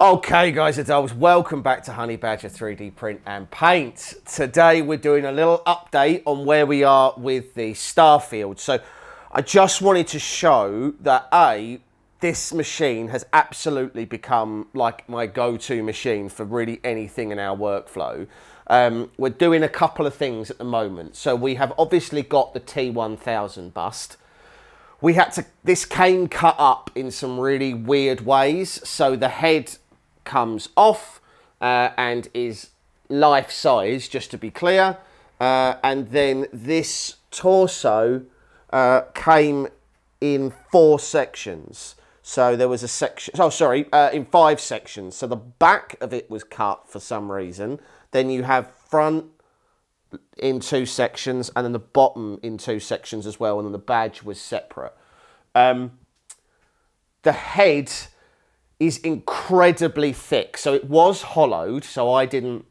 Okay guys, it's Alves. Welcome back to Honey Badger 3D Print and Paint. Today we're doing a little update on where we are with the Starfield. So I just wanted to show that this machine has absolutely become like my go-to machine for really anything in our workflow. We're doing a couple of things at the moment. So we have obviously got the T1000 bust. We had to, this came cut up in some really weird ways. So the head comes off and is life size, just to be clear, and then this torso came in four sections. So there was a section, oh sorry, in five sections. So the back of it was cut for some reason, then you have front in two sections, and then the bottom in two sections as well, and then the badge was separate. The head is incredibly thick, so it was hollowed, so I didn't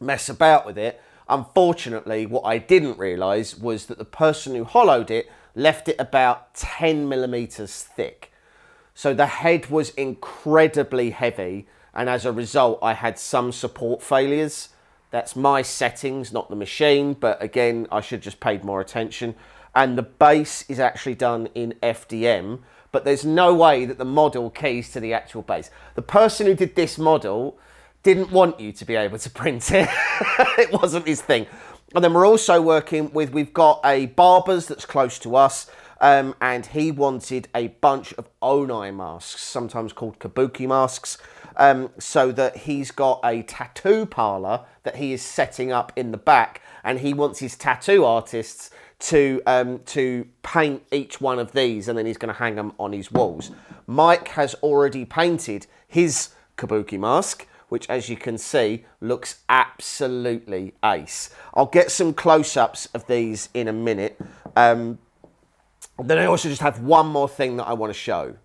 mess about with it. Unfortunately, what I didn't realise was that the person who hollowed it left it about 10 millimetres thick. So the head was incredibly heavy, and as a result, I had some support failures. That's my settings, not the machine, but again, I should just paid more attention. And the base is actually done in FDM, but there's no way that the model keys to the actual base. The person who did this model didn't want you to be able to print it. It wasn't his thing. And then we're also working with, we've got a barber's that's close to us, and he wanted a bunch of oni masks, sometimes called kabuki masks, so that he's got a tattoo parlor that he is setting up in the back, and he wants his tattoo artists to paint each one of these, and then he's going to hang them on his walls. Mike has already painted his kabuki mask, which, as you can see, looks absolutely ace. I'll get some close-ups of these in a minute. Then I also just have one more thing that I want to show,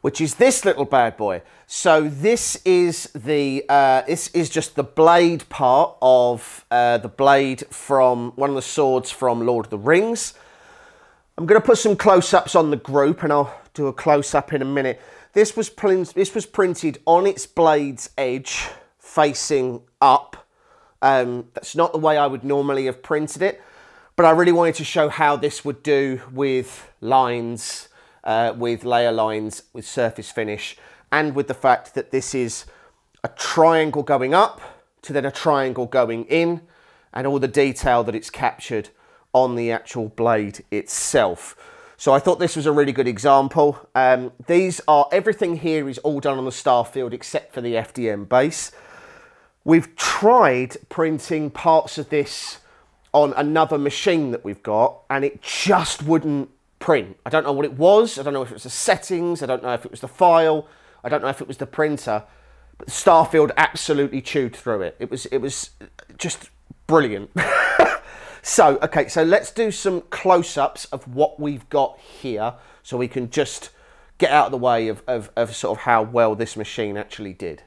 which is this little bad boy. So this is the this is just the blade part of the blade from one of the swords from Lord of the Rings. I'm going to put some close-ups on the group, and I'll do a close-up in a minute. This was printed on its blade's edge, facing up. That's not the way I would normally have printed it, but I really wanted to show how this would do with lines, with layer lines, with surface finish, and with the fact that this is a triangle going up to then a triangle going in, and all the detail that it's captured on the actual blade itself. So I thought this was a really good example. Everything here is all done on the Starfield except for the FDM base. We've tried printing parts of this on another machine that we've got, and it just wouldn't print. I don't know what it was. I don't know if it was the settings. I don't know if it was the file. I don't know if it was the printer. But Starfield absolutely chewed through it. It was just brilliant. So, okay, so let's do some close-ups of what we've got here so we can just get out of the way of sort of how well this machine actually did.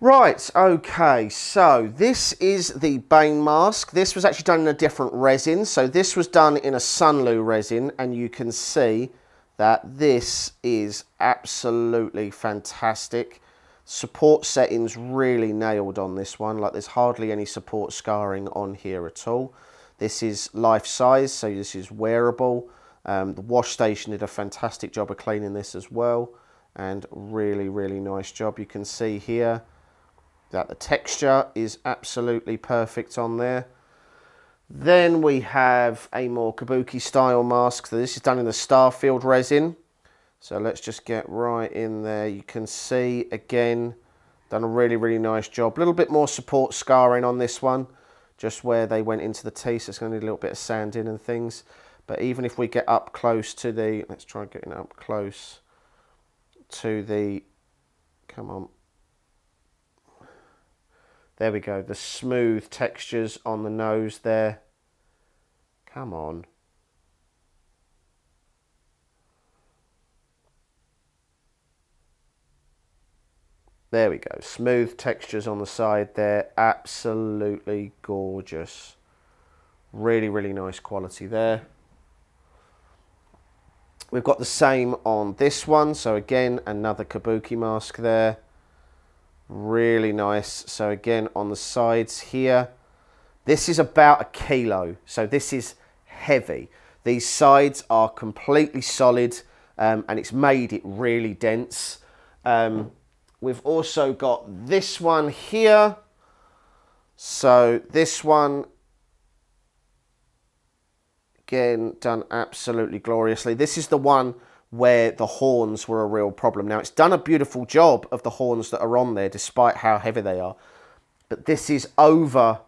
Right, okay, so this is the Bane mask. This was actually done in a different resin. So this was done in a Sunlu resin, and you can see that this is absolutely fantastic. Support settings really nailed on this one. Like, there's hardly any support scarring on here at all. This is life size, so this is wearable. The wash station did a fantastic job of cleaning this as well, and really, really nice job. You can see here that the texture is absolutely perfect on there. Then we have a more kabuki style mask. So this is done in the Starfield resin. So let's just get right in there. You can see, again, done a really, really nice job. A little bit more support scarring on this one, just where they went into the T, so it's gonna need a little bit of sanding and things. But even if we get up close to the, let's try getting up close to the, come on. There we go, the smooth textures on the nose there. Come on. There we go, smooth textures on the side there, absolutely gorgeous. Really, really nice quality there. We've got the same on this one. So again, another kabuki mask there. Really nice. So again, on the sides here, this is about a kilo. So this is heavy. These sides are completely solid, and it's made it really dense. We've also got this one here. So this one, again, done absolutely gloriously. This is the one where the horns were a real problem. Now, it's done a beautiful job of the horns that are on there, despite how heavy they are. But this is over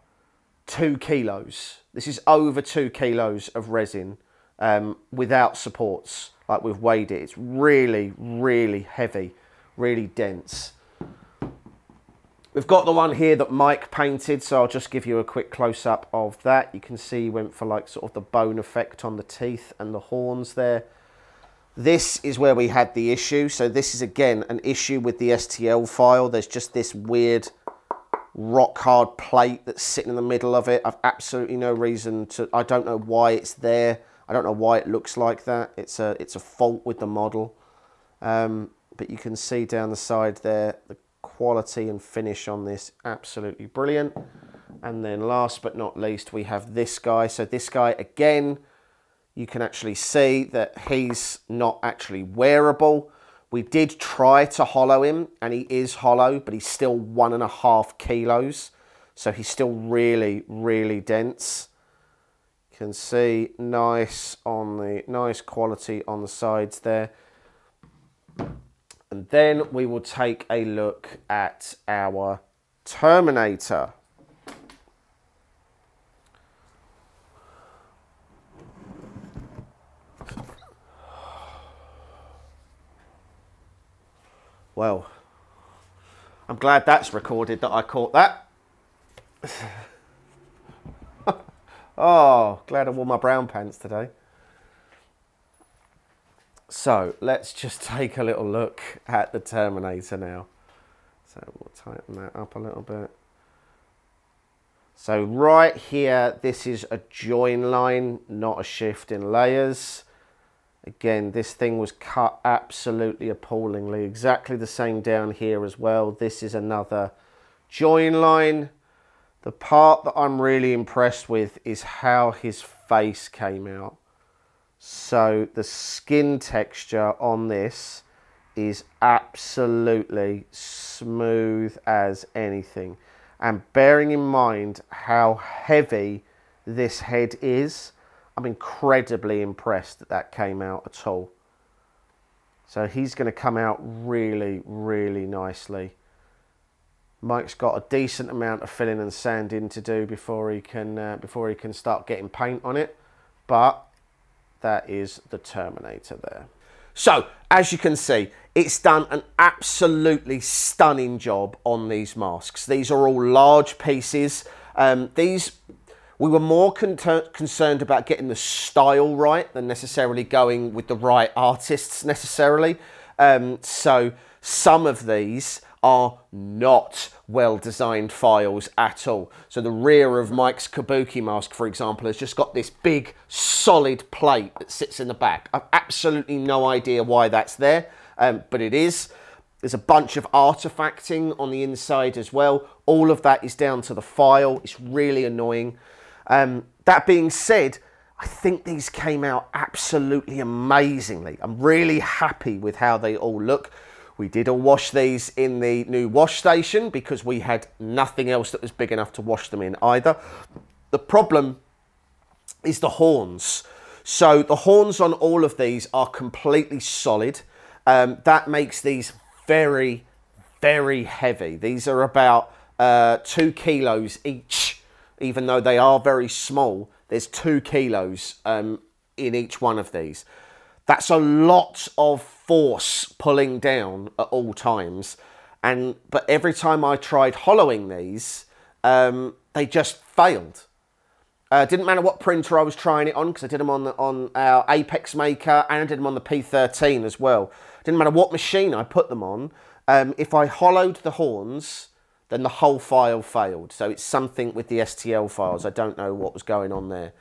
2 kilos. This is over 2 kilos of resin without supports. Like, we've weighed it. It's really, really heavy, really dense. We've got the one here that Mike painted, so I'll just give you a quick close-up of that. You can see he went for like sort of the bone effect on the teeth and the horns there. This is where we had the issue. So this is, again, an issue with the STL file. There's just this weird rock-hard plate that's sitting in the middle of it. I've absolutely no reason to... I don't know why it's there. I don't know why it looks like that. It's a fault with the model. But you can see down the side there... the quality and finish on this, absolutely brilliant. And then last but not least, we have this guy. So this guy, again, you can actually see that he's not actually wearable. We did try to hollow him, and he is hollow, but he's still 1.5 kilos. So he's still really, really dense. You can see nice on the nice quality on the sides there. And then we will take a look at our Terminator. Well, I'm glad that's recorded, that I caught that. Oh, glad I wore my brown pants today. So let's just take a little look at the Terminator now. So we'll tighten that up a little bit. So right here, this is a join line, not a shift in layers. Again, this thing was cut absolutely appallingly. Exactly the same down here as well. This is another join line. The part that I'm really impressed with is how his face came out. So the skin texture on this is absolutely smooth as anything. And bearing in mind how heavy this head is, I'm incredibly impressed that that came out at all. So he's going to come out really, really nicely. Mike's got a decent amount of filling and sanding to do before he can start getting paint on it, but that is the Terminator there. So, as you can see, it's done an absolutely stunning job on these masks. These are all large pieces. We were more concerned about getting the style right than necessarily going with the right artists necessarily. So, some of these are not well-designed files at all. So the rear of Mike's kabuki mask, for example, has just got this big solid plate that sits in the back. I've absolutely no idea why that's there, but it is. There's a bunch of artifacting on the inside as well. All of that is down to the file. It's really annoying. That being said, I think these came out absolutely amazingly. I'm really happy with how they all look. We did all wash these in the new wash station because we had nothing else that was big enough to wash them in either. The problem is the horns. So the horns on all of these are completely solid. That makes these very, very heavy. These are about 2 kilos each, even though they are very small. There's 2 kilos in each one of these. That's a lot of force pulling down at all times. But every time I tried hollowing these, they just failed. Didn't matter what printer I was trying it on, because I did them on our Apex Maker and I did them on the P13 as well. Didn't matter what machine I put them on. If I hollowed the horns, then the whole file failed. So it's something with the STL files. I don't know what was going on there.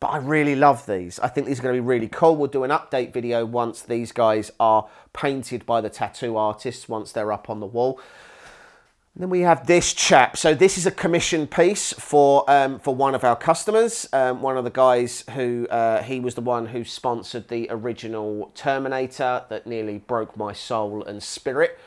But I really love these. I think these are going to be really cool. We'll do an update video once these guys are painted by the tattoo artists, once they're up on the wall. And then we have this chap. So this is a commission piece for one of our customers, one of the guys who, he was the one who sponsored the original Terminator that nearly broke my soul and spirit.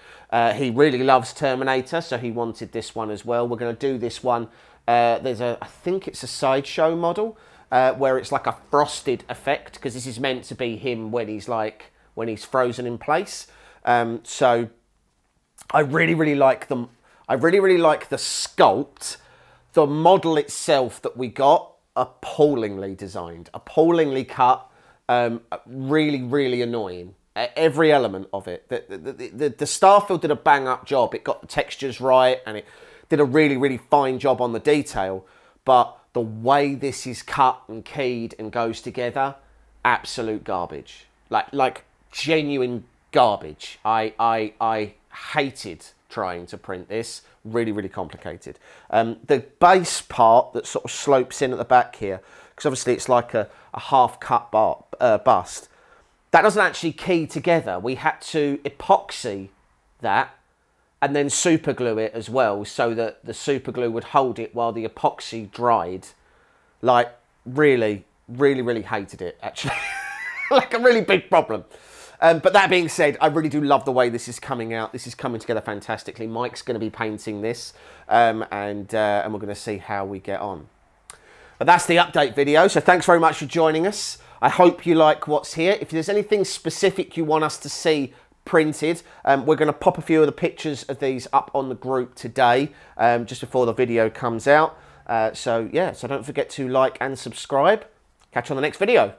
He really loves Terminator, so he wanted this one as well. We're going to do this one. There's I think it's a Sideshow model, where it's like a frosted effect, because this is meant to be him when he's like, when he's frozen in place. So I really like them. I really like the sculpt. The model itself that we got, appallingly designed, appallingly cut, really annoying. Every element of it. The Starfield did a bang up job. It got the textures right, and it did a really fine job on the detail, but the way this is cut and keyed and goes together, absolute garbage. Like genuine garbage. I hated trying to print this. Really complicated. The base part that sort of slopes in at the back here, because obviously it's like a half cut bust. That doesn't actually key together. We had to epoxy that and then super glue it as well, so that the super glue would hold it while the epoxy dried. Like, really hated it, actually. Like a really big problem. But that being said, I really do love the way this is coming out. This is coming together fantastically. Mike's going to be painting this, and we're going to see how we get on. But that's the update video, so thanks very much for joining us. I hope you like what's here. If there's anything specific you want us to see printed, we're going to pop a few of the pictures of these up on the group today, just before the video comes out. So yeah, so don't forget to like and subscribe. Catch you on the next video.